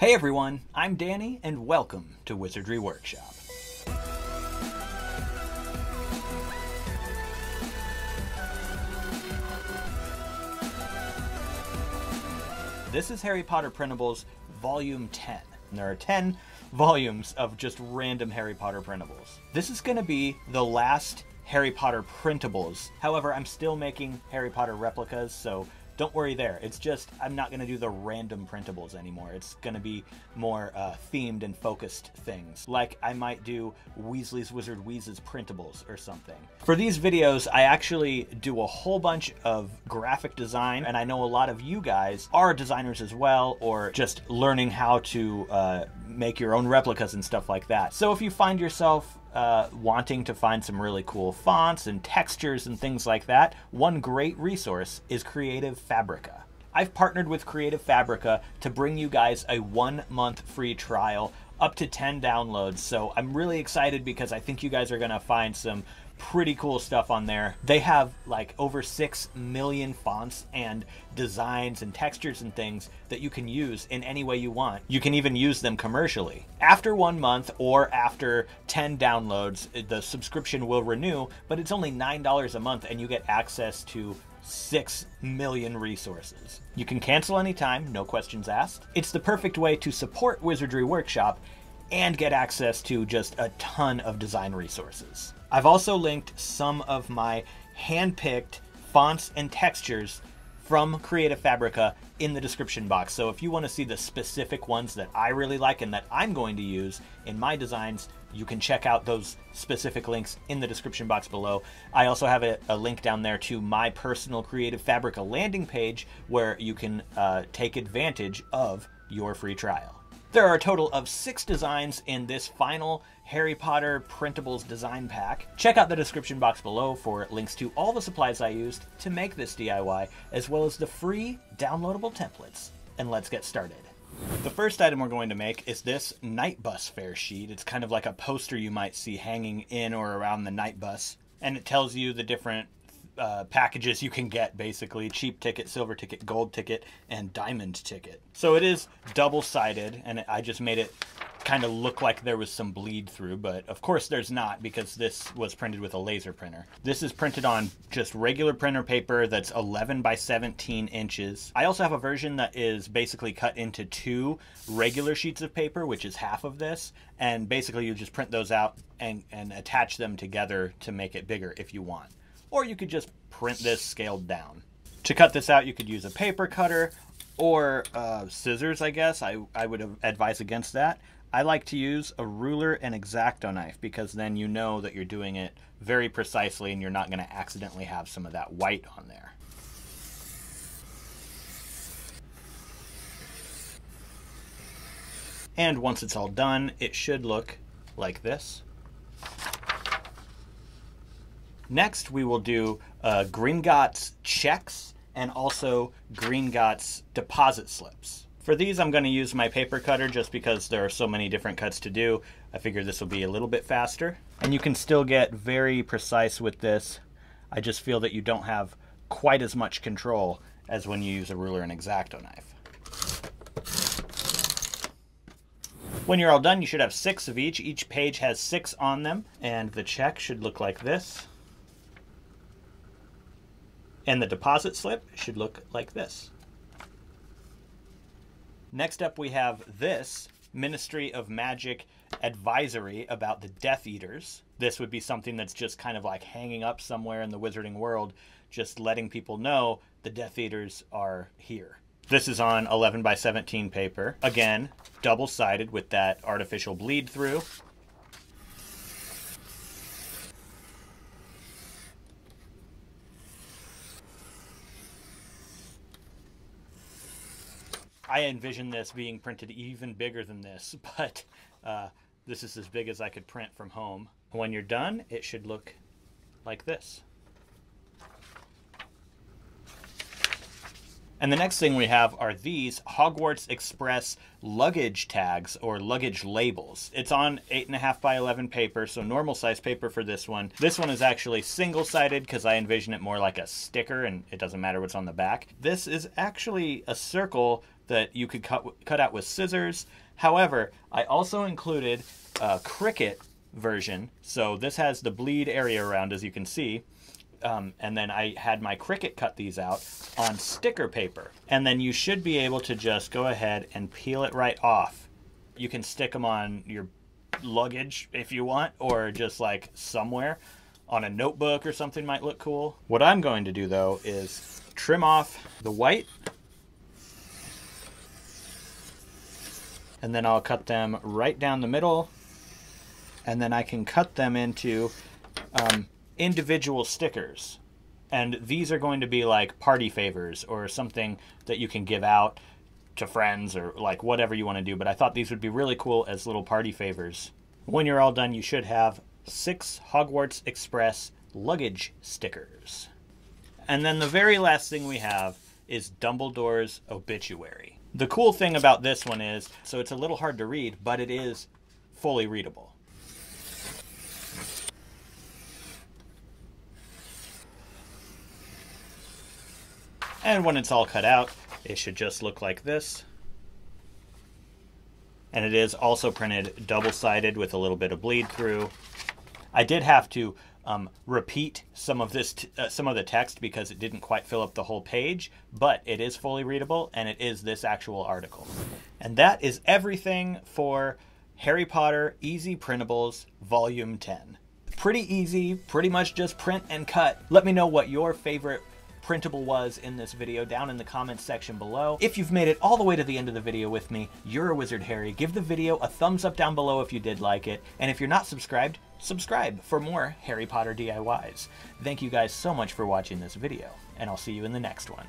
Hey everyone, I'm Danny, and welcome to Wizardry Workshop. This is Harry Potter Printables Volume 10. There are 10 volumes of just random Harry Potter printables. This is going to be the last Harry Potter printables. However, I'm still making Harry Potter replicas, so don't worry there. It's just, I'm not going to do the random printables anymore. It's going to be more themed and focused things. Like I might do Weasley's Wizard Wheezes printables or something. For these videos, I actually do a whole bunch of graphic design, and I know a lot of you guys are designers as well, or just learning how to make your own replicas and stuff like that. So if you find yourself wanting to find some really cool fonts and textures and things like that, one great resource is Creative Fabrica. I've partnered with Creative Fabrica to bring you guys a 1-month free trial, up to 10 downloads. So I'm really excited because I think you guys are gonna find some pretty cool stuff on there. They have like over 6 million fonts and designs and textures and things that you can use in any way you want. You can even use them commercially. After 1 month or after 10 downloads, the subscription will renew, but it's only $9 a month and you get access to 6 million resources. You can cancel anytime, no questions asked. It's the perfect way to support Wizardry Workshop and get access to just a ton of design resources. I've also linked some of my hand-picked fonts and textures from Creative Fabrica in the description box. So if you want to see the specific ones that I really like and that I'm going to use in my designs, you can check out those specific links in the description box below. I also have a link down there to my personal Creative Fabrica landing page where you can take advantage of your free trial. There are a total of 6 designs in this final Harry Potter printables design pack. Check out the description box below for links to all the supplies I used to make this DIY, as well as the free downloadable templates. And let's get started. The first item we're going to make is this Knight Bus fare sheet. It's kind of like a poster you might see hanging in or around the Knight Bus, and it tells you the different packages you can get, basically. Cheap ticket, silver ticket, gold ticket, and diamond ticket. So it is double-sided, and I just made it kind of look like there was some bleed through, but of course there's not because this was printed with a laser printer. This is printed on just regular printer paper that's 11 by 17 inches. I also have a version that is basically cut into 2 regular sheets of paper, which is half of this, and basically you just print those out and attach them together to make it bigger if you want. Or you could just print this scaled down. To cut this out, you could use a paper cutter or scissors, I guess. I would advise against that. I like to use a ruler and X-Acto knife because then you know that you're doing it very precisely and you're not gonna accidentally have some of that white on there. And once it's all done, it should look like this. Next, we will do Gringotts checks and also Gringotts deposit slips. For these, I'm going to use my paper cutter just because there are so many different cuts to do. I figure this will be a little bit faster. And you can still get very precise with this. I just feel that you don't have quite as much control as when you use a ruler and X-Acto knife. When you're all done, you should have 6 of each. Each page has 6 on them. And the check should look like this. And the deposit slip should look like this. Next up, we have this Ministry of Magic advisory about the Death Eaters. This would be something that's just kind of like hanging up somewhere in the wizarding world, just letting people know the Death Eaters are here. This is on 11 by 17 paper. Again, double-sided with that artificial bleed through. I envision this being printed even bigger than this, but this is as big as I could print from home. When you're done, it should look like this. And the next thing we have are these Hogwarts Express luggage tags or luggage labels. It's on 8.5 by 11 paper, so normal size paper for this one. This one is actually single-sided because I envision it more like a sticker and it doesn't matter what's on the back. This is actually a circle that you could cut out with scissors. However, I also included a Cricut version. So this has the bleed area around, as you can see. And then I had my Cricut cut these out on sticker paper. And then you should be able to just go ahead and peel it right off. You can stick them on your luggage if you want, or just like somewhere on a notebook or something might look cool. What I'm going to do though is trim off the white, and then I'll cut them right down the middle, and then I can cut them into individual stickers. And these are going to be like party favors or something that you can give out to friends or like whatever you want to do. But I thought these would be really cool as little party favors. When you're all done, you should have 6 Hogwarts Express luggage stickers. And then the very last thing we have is Dumbledore's obituary. The cool thing about this one is, so it's a little hard to read, but it is fully readable. And when it's all cut out, it should just look like this. And it is also printed double-sided with a little bit of bleed through. I did have to repeat some of this, some of the text, because it didn't quite fill up the whole page, but it is fully readable, and it is this actual article. And that is everything for Harry Potter Easy Printables Volume 10. Pretty easy, pretty much just print and cut. Let me know what your favorite printable was in this video down in the comments section below. If you've made it all the way to the end of the video with me, you're a Wizard Harry. Give the video a thumbs up down below if you did like it, and if you're not subscribed, subscribe for more Harry Potter DIYs. Thank you guys so much for watching this video, and I'll see you in the next one.